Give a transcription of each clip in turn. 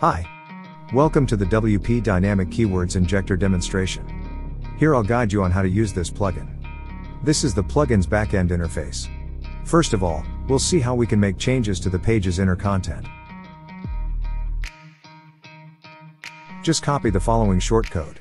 Hi. Welcome to the WP Dynamic Keywords Injector demonstration. Here I'll guide you on how to use this plugin. This is the plugin's backend interface. First of all, we'll see how we can make changes to the page's inner content. Just copy the following shortcode.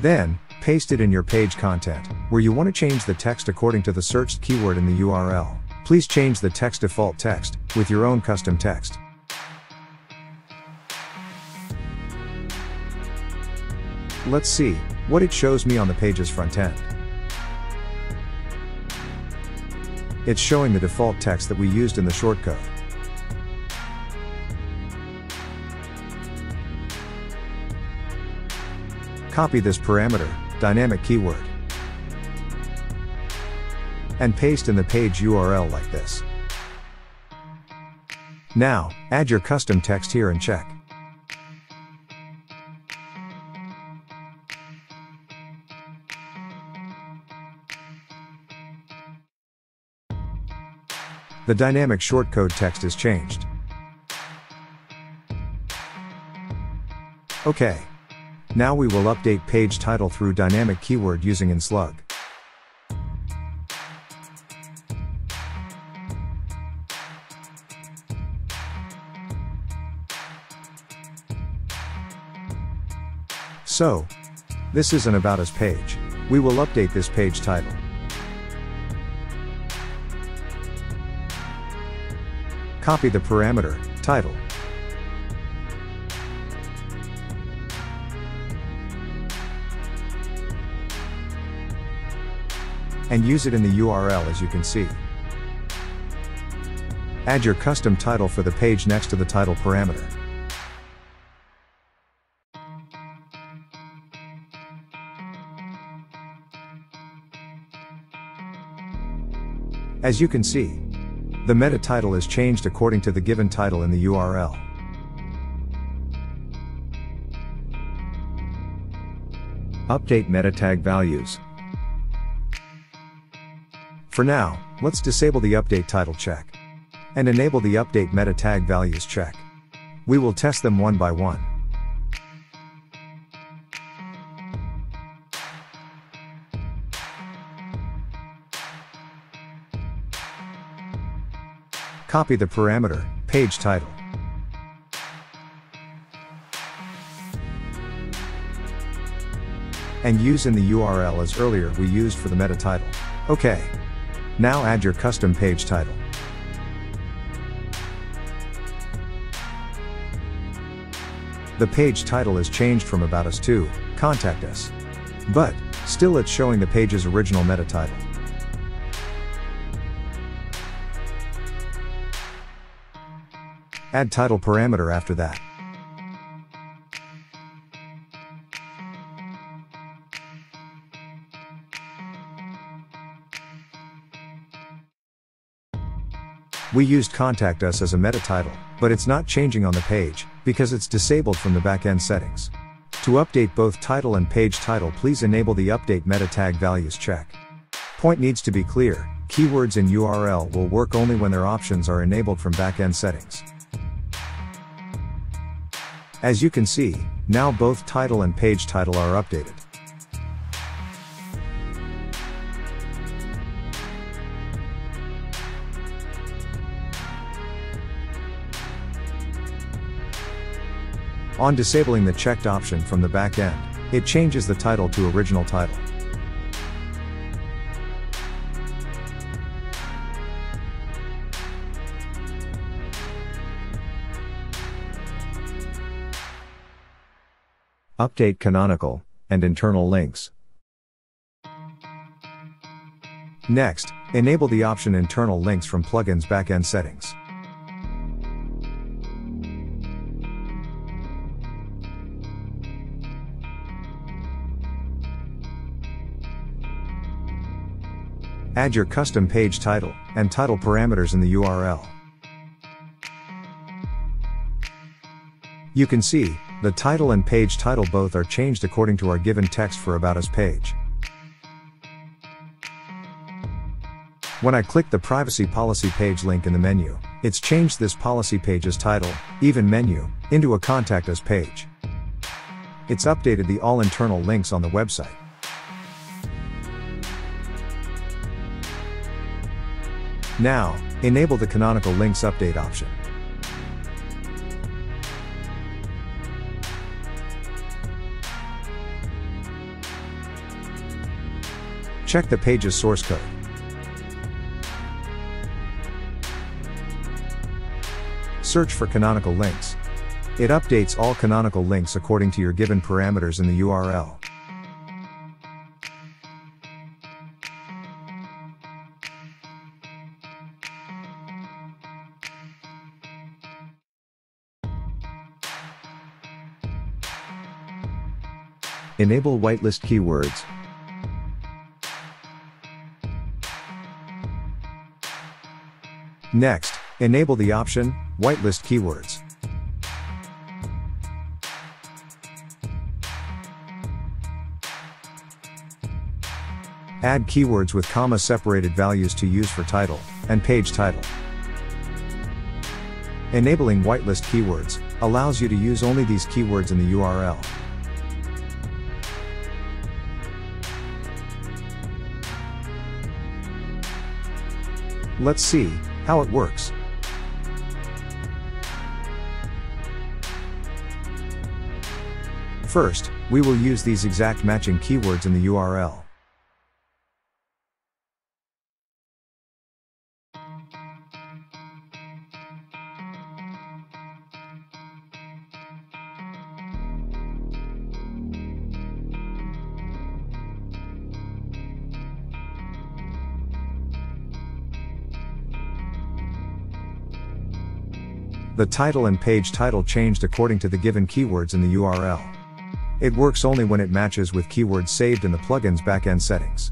Then, paste it in your page content, where you want to change the text according to the searched keyword in the URL. Please change the text default text, with your own custom text. Let's see what it shows me on the page's front end. It's showing the default text that we used in the shortcode. Copy this parameter, dynamic keyword, and paste in the page URL like this. Now, add your custom text here and check. The dynamic shortcode text is changed. Okay. Now we will update page title through dynamic keyword using InSlug. So, this is an About Us page. We will update this page title. Copy the parameter, title. And use it in the URL as you can see. Add your custom title for the page next to the title parameter. As you can see, the meta title is changed according to the given title in the URL. Update meta tag values. For now, let's disable the update title check and enable the update meta tag values check. We will test them one by one. Copy the parameter, page title. And use in the URL as earlier we used for the meta title. Okay. Now add your custom page title. The page title is changed from About Us to Contact Us. But, still it's showing the page's original meta title. Add title parameter after that. We used Contact Us as a meta title, but it's not changing on the page, because it's disabled from the backend settings. To update both title and page title, please enable the update meta tag values check. Point needs to be clear, keywords in URL will work only when their options are enabled from backend settings. As you can see, now both title and page title are updated. On disabling the checked option from the back end, it changes the title to original title. Update canonical and internal links. Next, enable the option internal links from plugin's backend settings. Add your custom page title and title parameters in the URL. You can see, the title and page title both are changed according to our given text for About Us page. When I click the privacy policy page link in the menu, it's changed this policy page's title, Even Menu, into a Contact Us page. It's updated the all internal links on the website. Now, enable the Canonical Links Update option. Check the page's source code. Search for canonical links. It updates all canonical links according to your given parameters in the URL. Enable whitelist keywords. Next, enable the option, Whitelist Keywords. Add keywords with comma-separated values to use for title and page title. Enabling Whitelist Keywords allows you to use only these keywords in the URL. Let's see how it works. First, we will use these exact matching keywords in the URL. The title and page title changed according to the given keywords in the URL. It works only when it matches with keywords saved in the plugin's backend settings.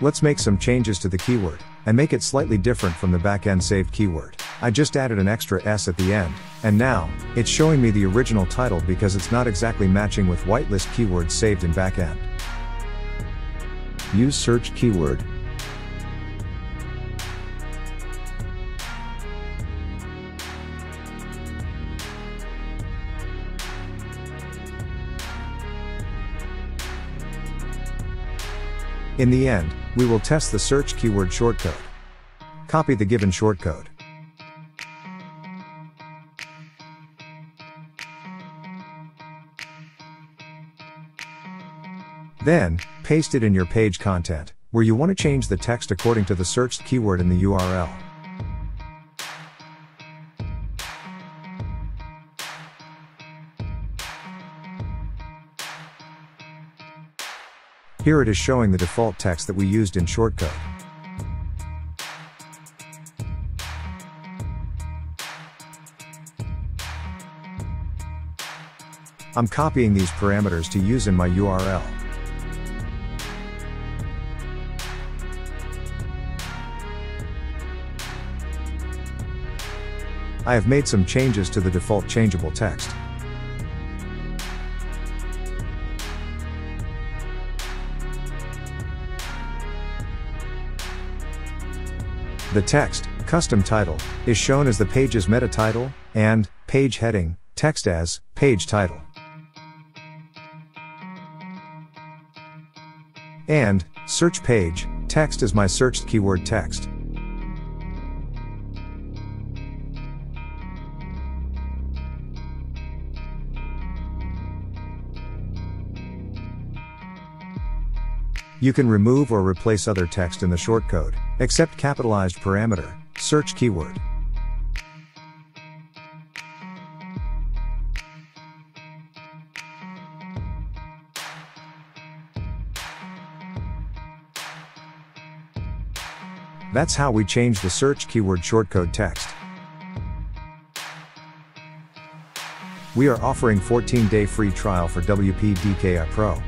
Let's make some changes to the keyword, and make it slightly different from the backend saved keyword. I just added an extra S at the end, and now, it's showing me the original title because it's not exactly matching with whitelist keywords saved in backend. Use search keyword. In the end, we will test the search keyword shortcode. Copy the given shortcode. Then, paste it in your page content, where you want to change the text according to the searched keyword in the URL. Here it is showing the default text that we used in shortcode. I'm copying these parameters to use in my URL. I have made some changes to the default changeable text. The text, custom title, is shown as the page's meta title, and, page heading, text as, page title. And, search page, text is my searched keyword text. You can remove or replace other text in the shortcode, except capitalized parameter, search keyword. That's how we change the search keyword shortcode text. We are offering 14-day free trial for WP DKI Pro.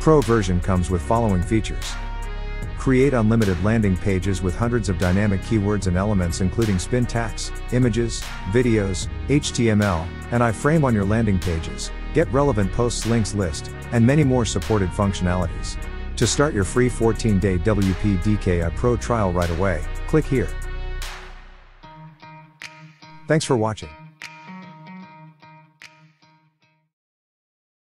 Pro version comes with following features. Create unlimited landing pages with hundreds of dynamic keywords and elements including spin tags, images, videos, HTML, and iframe on your landing pages, get relevant posts links list, and many more supported functionalities. To start your free 14-day WP DKI Pro trial right away, click here. Thanks for watching.